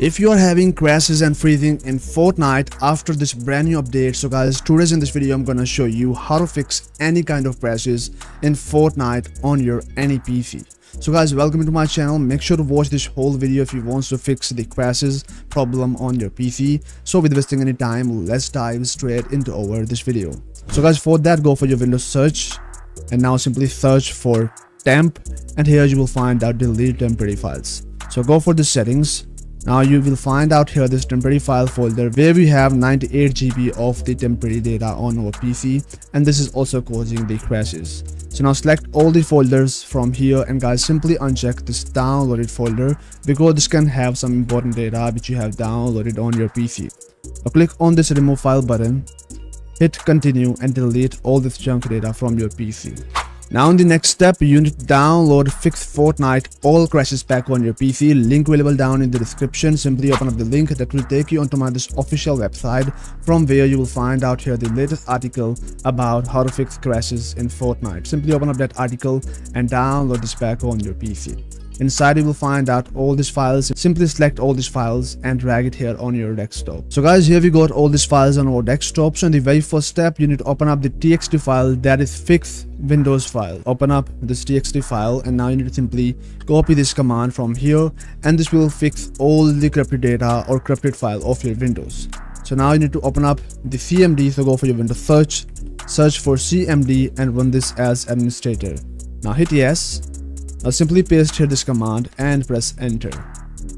If you are having crashes and freezing in Fortnite after this brand new update, so guys, today's in this video I'm gonna show you how to fix any kind of crashes in Fortnite on your any PC. So guys, welcome to my channel. Make sure to watch this whole video if you want to fix the crashes problem on your PC. So without wasting any time, let's dive straight into over this video. So guys, for that, go for your Windows search and now simply search for temp, and here you will find out delete temporary files. So go for the settings. Now you will find out here this temporary file folder where we have 98 GB of the temporary data on our PC, and this is also causing the crashes. So now select all the folders from here, and guys, simply uncheck this downloaded folder because this can have some important data which you have downloaded on your PC. Now click on this remove file button, hit continue, and delete all this junk data from your PC. Now in the next step, you need to download Fix Fortnite All Crashes Pack on your PC, link available down in the description. Simply open up the link that will take you onto my this official website, from where you will find out here the latest article about how to fix crashes in Fortnite. Simply open up that article and download this pack on your PC. Inside you will find out all these files. Simply select all these files and drag it here on your desktop. So guys, here we got all these files on our desktop. So in the very first step, you need to open up the txt file, that is fix Windows file. Open up this txt file, and now you need to simply copy this command from here, and this will fix all the corrupted data or corrupted file of your Windows. So now you need to open up the cmd, so go for your Windows search for cmd and run this as administrator. Now hit yes. Now simply paste here this command and press enter.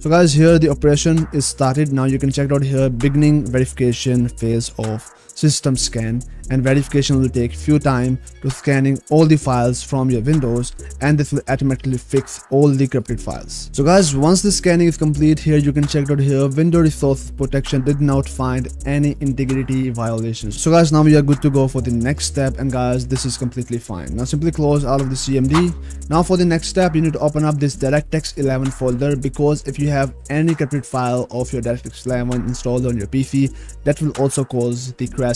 So guys, here the operation is started. Now you can check out here beginning verification phase of system scan, and verification will take few time to scanning all the files from your Windows, and this will automatically fix all the corrupted files. So guys, once the scanning is complete, here you can check out here Windows resource protection did not find any integrity violations. So guys, now we are good to go for the next step, and guys, this is completely fine. Now simply close out of the CMD. Now for the next step, you need to open up this DirectX 11 folder, because if you have any corrupted file of your DirectX 11 installed on your PC, that will also cause the crashing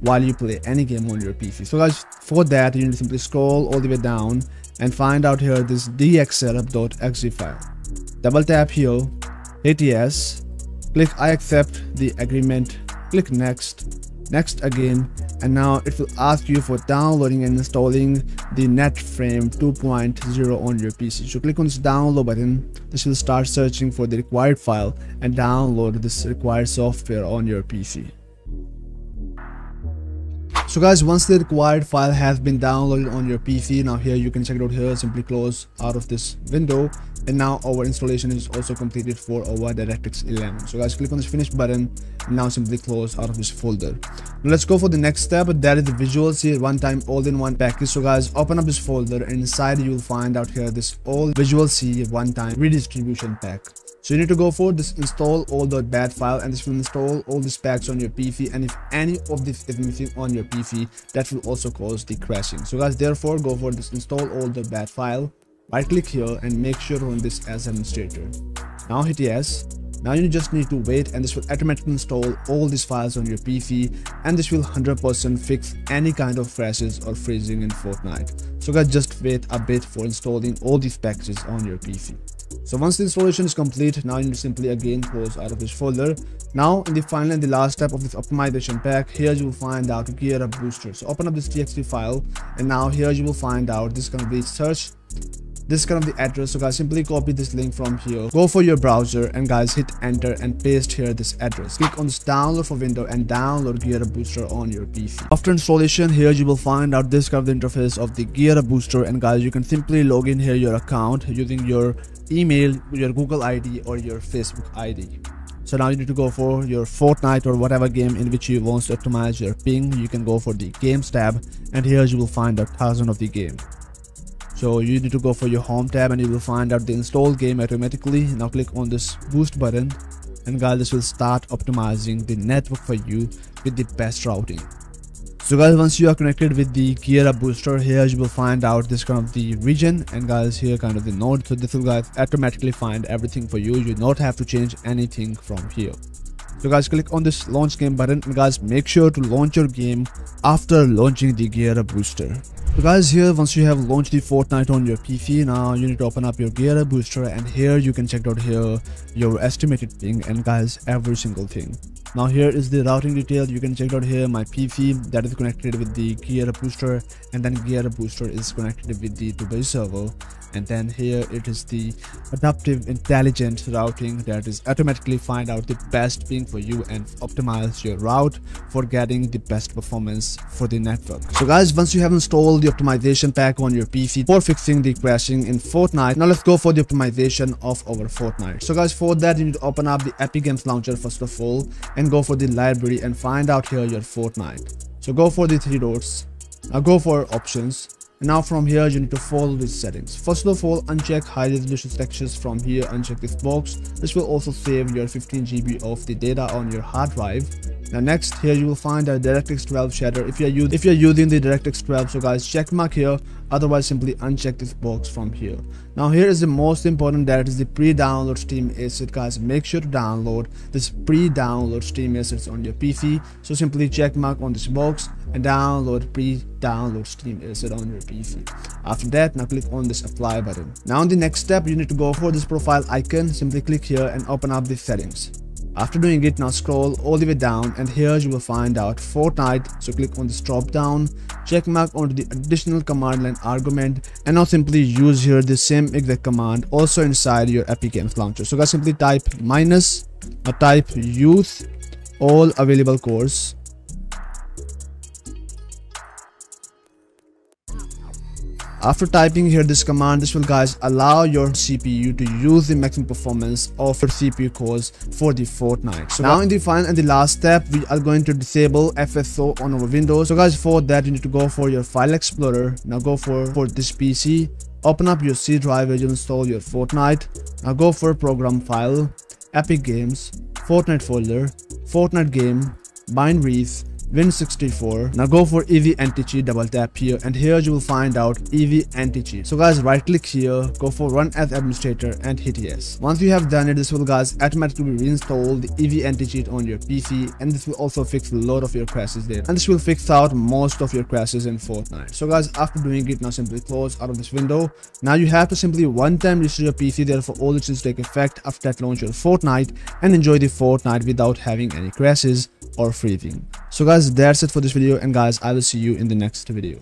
while you play any game on your PC. So guys, for that you need to simply scroll all the way down and find out here this dxsetup.exe file. Double tap here, hit yes, click I accept the agreement, click next again, and now it will ask you for downloading and installing the NetFrame 2.0 on your PC. So click on this download button. This will start searching for the required file and download this required software on your PC. So guys, once the required file has been downloaded on your PC, now here you can check it out here, simply close out of this window, and now our installation is also completed for our DirectX 11. So guys, click on this finish button and now simply close out of this folder. Now let's go for the next step, that is the Visual C runtime all-in-one package. So guys, open up this folder, and inside you will find out here this all Visual C runtime redistribution pack. So you need to go for this install all.bat file, and this will install all these packs on your PC, and if any of this is missing on your PC, that will also cause the crashing. So guys, therefore go for this install all.bat file, right click here and make sure to run this as administrator. Now hit yes. Now you just need to wait, and this will automatically install all these files on your PC, and this will 100% fix any kind of crashes or freezing in Fortnite. So guys, just wait a bit for installing all these packages on your PC. So once the installation is complete, now you need to simply again close out of this folder. Now in the final and the last step of this optimization pack, here you will find out GearUP Booster. So open up this txt file, and now here you will find out this can be search. This is kind of the address. So guys, simply copy this link from here, go for your browser, and guys, hit enter and paste here this address. Click on this download for window and download GearUp Booster on your PC. After installation, here you will find out this kind of the interface of the GearUp Booster, and guys, you can simply log in here your account using your email, your Google ID, or your Facebook ID. So now you need to go for your Fortnite or whatever game in which you want to optimize your ping. You can go for the games tab, and here you will find out thousands of the game. So you need to go for your home tab, and you will find out the installed game automatically. Now click on this boost button, and guys, this will start optimizing the network for you with the best routing. So guys, once you are connected with the GearUp Booster, here you will find out this kind of the region, and guys, here kind of the node. So this will guys automatically find everything for you. You do not have to change anything from here. So guys, click on this launch game button, and guys, make sure to launch your game after launching the GearUp Booster. So guys, here once you have launched the Fortnite on your PC, now you need to open up your GearUP Booster, and here you can check out here your estimated ping and guys every single thing. Now here is the routing detail. You can check out here my PC that is connected with the GearUP Booster, and then GearUP Booster is connected with the Dubai server, and then here it is the adaptive intelligent routing that is automatically find out the best ping for you and optimize your route for getting the best performance for the network. So guys, once you have installed the optimization pack on your PC for fixing the crashing in Fortnite, now let's go for the optimization of our Fortnite. So guys, for that you need to open up the Epic Games launcher first of all and go for the library and find out here your Fortnite. So go for the three dots, now go for options. Now from here you need to follow these settings. First of all, uncheck high resolution textures. From here uncheck this box. This will also save your 15 GB of the data on your hard drive. Now next, here you will find a DirectX 12 shader if you're using the DirectX 12. So guys, check mark here, otherwise simply uncheck this box from here. Now here is the most important, that is the pre-download Steam asset. Guys, make sure to download this pre-download Steam assets on your PC. So simply check mark on this box and download pre-download Steam asset on your PC. After that, now click on this apply button. Now in the next step, you need to go for this profile icon. Simply click here and open up the settings. After doing it, now scroll all the way down and here you will find out Fortnite. So click on this drop down, check mark onto the additional command line argument, and now simply use here the same exact command also inside your Epic Games launcher. So guys, simply type minus or type youth all available cores. After typing here this command, this will guys allow your CPU to use the maximum performance of your CPU cores for the Fortnite. So now in the final and the last step, we are going to disable FSO on our Windows. So guys, for that you need to go for your file explorer. Now go for this PC, open up your C drive where you install your Fortnite. Now go for program file, Epic Games, Fortnite folder, Fortnite game, binaries, Win64. Now go for EV Anti Cheat, double tap here, and here you will find out EV Anti Cheat. So guys, right click here, go for run as administrator and hit yes. Once you have done it, this will guys automatically reinstall the EV Anti Cheat on your PC, and this will also fix a lot of your crashes there, and this will fix out most of your crashes in Fortnite. So guys, after doing it, now simply close out of this window. Now you have to simply one time restore your PC, therefore all the changes take effect. After that, launch your Fortnite and enjoy the Fortnite without having any crashes or freezing. So guys, that's it for this video, and guys, I will see you in the next video.